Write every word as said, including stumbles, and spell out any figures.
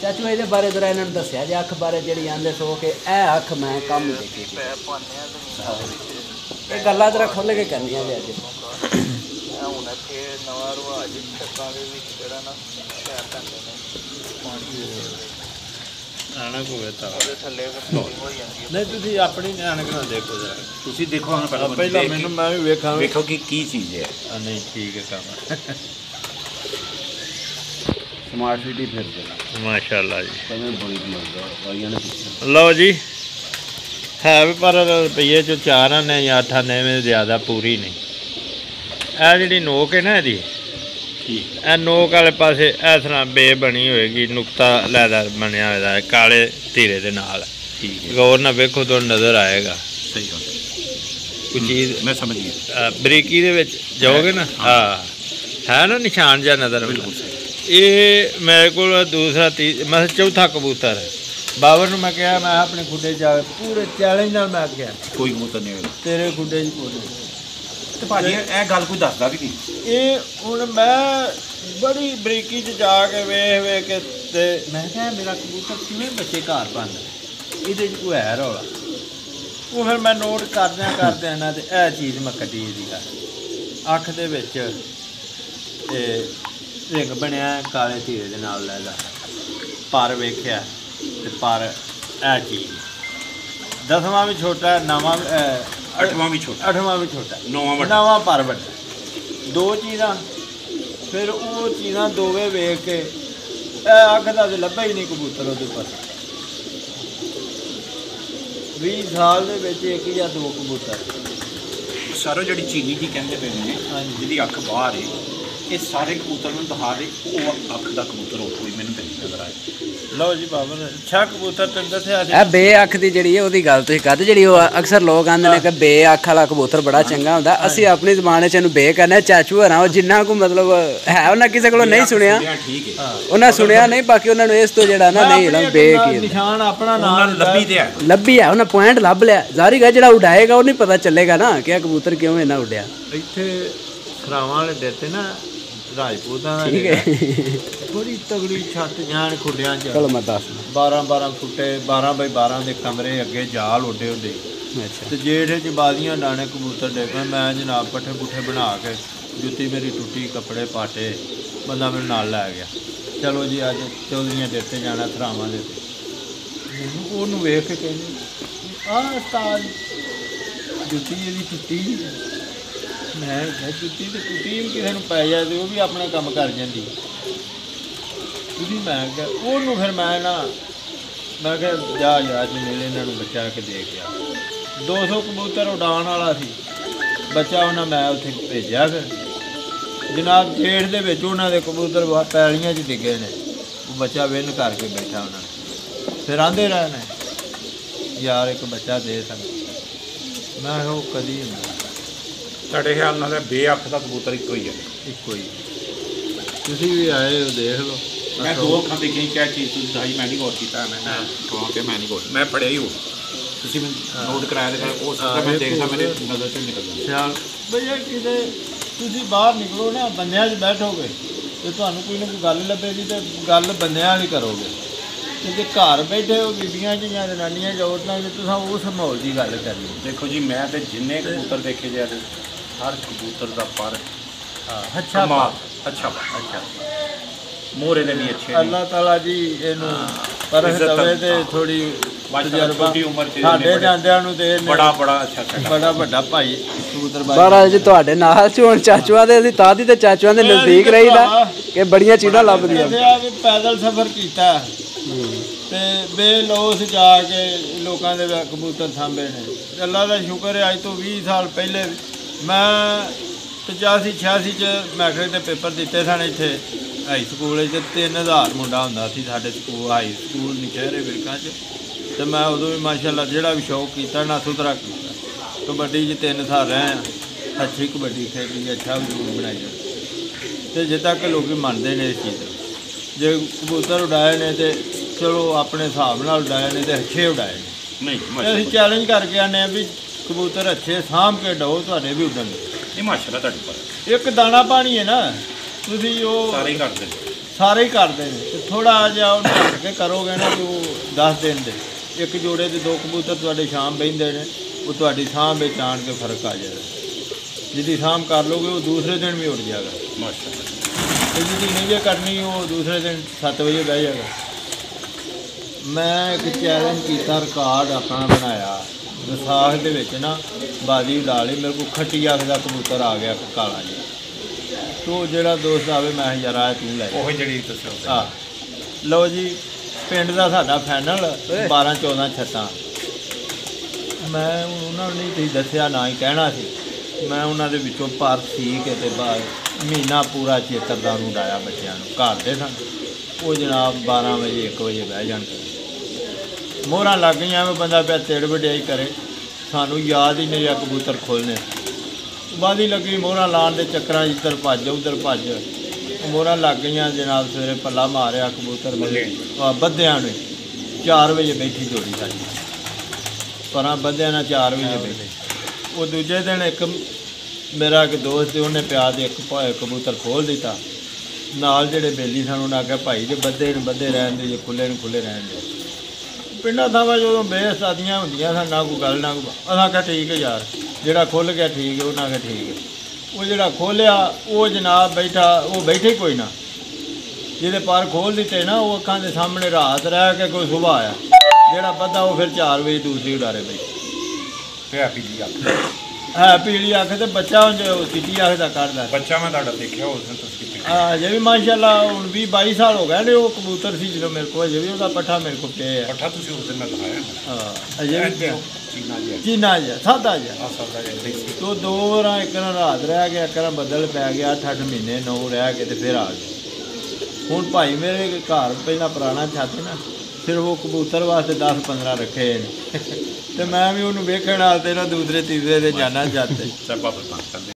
चाचू ये बारे जरा इन्होंने दसिया जे अख बारे जी आते सो कि ए अख मैं कम ये गल्लां जरा खोल के करनियां जे अज माशाल्लाह जी। लो जी है पर रुपये चो चार आने या अठ आने ज्यादा पूरी नहीं। यह जी नोक है ना यदि यह नोक आले पासे इस तरह बे बनी होएगी नुकता लैदा बनया होता है काले धीरे के नाल गौर ना वेखो तो नज़र आएगा। सही कोई चीज़ मैं समझ गया बरीकी दे विच जाओगे ना। हाँ है ना निशान जा नज़र। ये मेरे को दूसरा तीज मैं चौथा कबूतर है। बाबर ने मैं कहा मैं अपने खुडे जावे पूरे चैलेंज नाल मैं आख्या कोई कबूतर नहीं होगा तेरे खुडे च भाजी ए गल कोई दसदा भी नहीं। ये हुण मैं बड़ी बरीकी च जाके वेख वेख के ते मैं कहा मेरा कबूतर किवें बच्चे घर पांदा इहदे च कोई है रौला। वो फिर मैं नोट करदियां करदियां ना ते ए चीज़ मैं कड्डी दी अख दे विच ते रिंग बनिया काले धीरे दे नाल लैदा पर वेख्या ते पर ए चीज़ दसवां भी छोटा नवां अठवां भी छोटा अठवां भी छोटा नौवां नवां पर बड़ा दो चीज़ां फिर वो चीज़ां दोवें वेख के आखदा ते लभा ही नहीं कबूतर उहदे पर। बीस साल दे विच इक जां दो कबूतर सारो जिहड़ी चीनी जी कहंदे पए ने जिहदी अख बाहर है ये सारे कबूतर नूं दिखा दे वो अख दा कबूतर हो कोई मैनूं नहीं नज़र आया। ਲਓ ਜੀ ਬਾਬਾ ਅੱਛਾ ਕਬੂਤਰ ਤੈਨੂੰ ਦੱਸਿਆ ਸੀ ਇਹ ਬੇਅੱਖ ਦੀ ਜਿਹੜੀ ਹੈ ਉਹਦੀ ਗੱਲ ਤੁਸੀਂ ਕਰਦੇ ਜਿਹੜੀ ਉਹ ਅਕਸਰ ਲੋਕ ਆਂਦੇ ਨੇ ਕਿ ਬੇਅੱਖ ਵਾਲਾ ਕਬੂਤਰ ਬੜਾ ਚੰਗਾ ਹੁੰਦਾ। ਅਸੀਂ ਆਪਣੀ ਜ਼ਮਾਨੇ ਚ ਇਹਨੂੰ ਬੇ ਕਹਿੰਦੇ ਚਾਚੂ ਹਰਾਂ ਉਹ ਜਿੰਨਾ ਕੋ ਮਤਲਬ ਹੈ ਉਹਨਾਂ ਕਿਸੇ ਕੋਲੋਂ ਨਹੀਂ ਸੁਣਿਆ ਉਹਨਾਂ ਸੁਣਿਆ ਨਹੀਂ ਬਾਕੀ ਉਹਨਾਂ ਨੂੰ ਇਸ ਤੋਂ ਜਿਹੜਾ ਨਾ ਨਹੀਂ ਲੰਬ ਬੇ ਕੀ ਨਿਸ਼ਾਨ ਆਪਣਾ ਨਾਮ ਲੱਭੀ ਤੇ ਹੈ ਲੱਭੀ ਹੈ ਉਹਨਾਂ ਪੁਆਇੰਟ ਲੱਭ ਲਿਆ ਜ਼ਾਰੀ ਗਾ ਜਿਹੜਾ ਉਡਾਏਗਾ ਉਹ ਨਹੀਂ ਪਤਾ ਚੱਲੇਗਾ ਨਾ ਕਿ ਇਹ ਕਬੂਤਰ ਕਿਉਂ ਇਹਨਾਂ ਉਡਿਆ। ਇੱਥੇ ਖਰਾਵਾਂ ਵਾਲੇ ਦਿੱਤੇ ਨਾ राजपूतां बड़ी तगड़ी छत जान खुडियां बारह बारह फुटे बारह बाई बारह के कमरे अगे जाल उड्डे होंगे तो जेठे च बादियां डाने कबूतर डेपे मैं जनाब पट्ठे पुट्ठे बना के जुत्ती मेरी टुटी कपड़े पाटे बंदा मेरे नाल लै गया चलो जी अज चौधरियां देते जाना धरावां देते वेख के कहने जुत्ती जी टुटी मैं जुत्ती तो टुटी भी किसी को पै जाए तो भी अपना काम कर जाती मैं क्या ओनू फिर मैं ना मैं क्या जा जाज मेले इन्होंने बच्चा के दे गया दो सौ कबूतर उड़ाने वाला सी बच्चा उन्हें मैं उत्थे भेजा फिर जनाब जेठ दे विच उन्हां दे कबूतर पैलियां च डिगे ने वो बच्चा विन करके बैठा उन्होंने फिर आंदे रहने यार एक बच्चा दे सकता मैं वो कदी नहीं साढ़े ख्याल नाल बेअख का कबूतर एक ही है एक ही तुम भी आए हो देख लो मैं दो अखा देखी क्या चीज़ तुम दाई मैं नहीं गौर किया मैंने कहा कि मैं नहीं गौर मैं पढ़िया ही हो तुम नोट कराया उस मैं देखता मेरे नज़र से निकल गया भैया किसी तुम बाहर निकलो ना बंदियां च बैठोगे तो तुहानूं कोई ना कोई गल लभेगी तो गल बंदियां वाली करोगे तो जे घर बैठे हो बीबियां च जां जनानियां च औरतां च तुसीं उस माहौल की गल करनी। देखो जी मैं तो जिन्ने कबूतर देखे जा हर कबूतर का पर अच्छा अच्छा अच्छा मोहरे दे भी अच्छे अल्लाह ताला जी इनू पर दवे ते थोड़ी छोटी उम्र च साडे जांदियां नू ते बड़ा बड़ा अच्छा बड़ा बड़ा भाई कबूतर भाई बारा जी तुहाडे नाल चोन चाचूआं दे असीं तां दी ते चाचूआं दे नज़दीक रहीदा कि बड़ियां चीज़ां लभदियां पैदल सफर कीता ते बेलोस जाके लोकां दे कबूतर सांभे ने अल्लाह दा शुक्र है अज तो बीस साल पहले मैं पचासी छियासी च मैट्रिक के पेपर दिते सन इत्थे हाई स्कूल तीन हज़ार मुंडा होंदा सी साडे स्कूल हाई स्कूल नशहरे विरकां च ते मैं उदों भी माशाअल्लाह जिहड़ा भी शौक कीता ना सुधरा कीता कबड्डी च तीन साल रहे अच्छी कबड्डी खेली अच्छा जरूर बनाया तो जे तक लोग मनते ने इस चीज़ जे कबूतर उड़ाए ने तो चलो अपने हिसाब नाल उड़ाए ने तो अच्छे उड़ाए ने असीं चैलेंज करके आने भी कबूतर अच्छे साम के डो थोड़े भी उड़न माशाल्लाह एक दाना पानी है ना तुम वो सारे सारे ही करते हैं। थोड़ा जहा उन्हें करोगे ना तो दस दिन दे एक जोड़े के दो कबूतर थोड़े शाम बहते हैं, वो थोड़ी थान में आन के फर्क आ जाएगा। जिदी शाम कर लोगे वो दूसरे दिन भी उठ जाएगा माशाल्लाह, तो जिदी नहीं करनी वो दूसरे दिन सत्त बजे बह जाएगा। मैं एक चैलेंज किया, रिकॉर्ड अपना बनाया विसाख के विच ना बाजी उड़ा ली, मेरे को खट्टी अख का कबूतर आ गया काला जी। तो जो दोस्त आवे मैं यार तू ला लो जी, पिंड का साडा फाइनल बारह चौदह छत्तां। मैं उन्होंने नहीं दसिया ना ही कहना सी, मैं उन्होंने विचों पर सीख के बाद महीना पूरा चेतरदान उड़ाया बच्चों घर दे सन। वो जनाब बारह बजे एक बजे बह जाने मोहर लग गई, एवं बंदा पे तिड़ वड्याई करे, सानू याद ही नहीं कबूतर खोलने। बाधी लगी मोहर लाने के चक्कर, इधर भज उधर भज, मोहर लग गई जनाब। सवेरे पला मारिया कबूतर बद्दिया ने चार बजे बैठी जोड़ी सारी, पर बद्दिया ने चार बजे बैठी। वो दूजे दिन एक मेरा एक दोस्त उन्हें प्यार एक कबूतर खोल दिता, नाल जेडे बेली सन उन्हें आख्या भाई जो बधे न बधे रहन दे, खुले न खुले रहन दे। पिंडा थावां जो बेसादियां होंदियां सन, ना कोई गल ना कोई, असां आख्या ठीक है यार जेड़ा खुल गया ठीक है, उन्हें आख्या ठीक है। वो जेड़ा खोलिया वो जनाब बैठा, वो बैठे कोई ना जेदे पार खोल दिते ना, वो अखां दे सामने रात रह के कोई सुबह आया जेड़ा बद्धा वो फिर चार बजे दूसरी उडारे बैठे है पीली अख, है पीली अख तो बच्चा चिट्टी अख का करता बच्चा। मैं देखा हाँ अजे भी माशाल्लाह हूँ भी बाई साल हो गए, वो कबूतर से जो मेरे को अजे भी उसका पट्ठा मेरे को पे है पट्ठा हाँ अजे भी चीना जहा साधा जहा। तो दो बार एक रात रह गया, एक बदल पै गया, अठ अठ महीने नौ रह गए तो फिर आ गए। हूँ भाई मेरे घर पहला पुराना छत ना, फिर वो कबूतर वास्ते दस पंद्रह रखे हैं, तो मैं भी उन्होंने वेखण वास्ते ना दूसरे तीसरे से जाना चाहते।